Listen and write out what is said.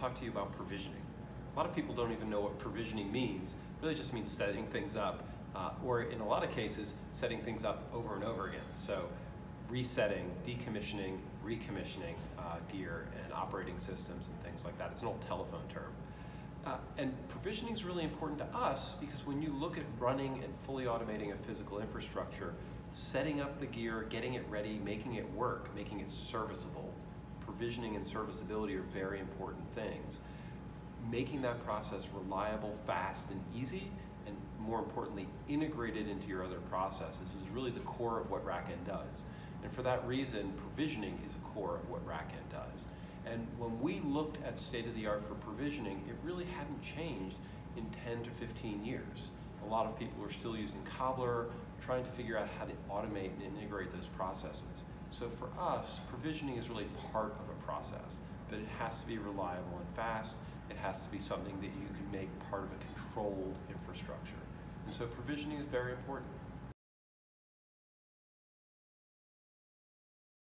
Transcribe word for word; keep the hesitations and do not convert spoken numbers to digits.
talk to you about provisioning. A lot of people don't even know what provisioning means. It really just means setting things up, uh, or in a lot of cases, setting things up over and over again. So resetting, decommissioning, recommissioning uh, gear and operating systems and things like that. It's an old telephone term. Uh, and provisioning is really important to us because when you look at running and fully automating a physical infrastructure, setting up the gear, getting it ready, making it work, making it serviceable, provisioning and serviceability are very important things. Making that process reliable, fast, and easy, and more importantly, integrated into your other processes is really the core of what RackN does. And for that reason, provisioning is a core of what RackN does. And when we looked at state-of-the-art for provisioning, it really hadn't changed in ten to fifteen years. A lot of people are still using Cobbler, trying to figure out how to automate and integrate those processes. So for us, provisioning is really part of a process, but it has to be reliable and fast. It has to be something that you can make part of a controlled infrastructure. And so provisioning is very important.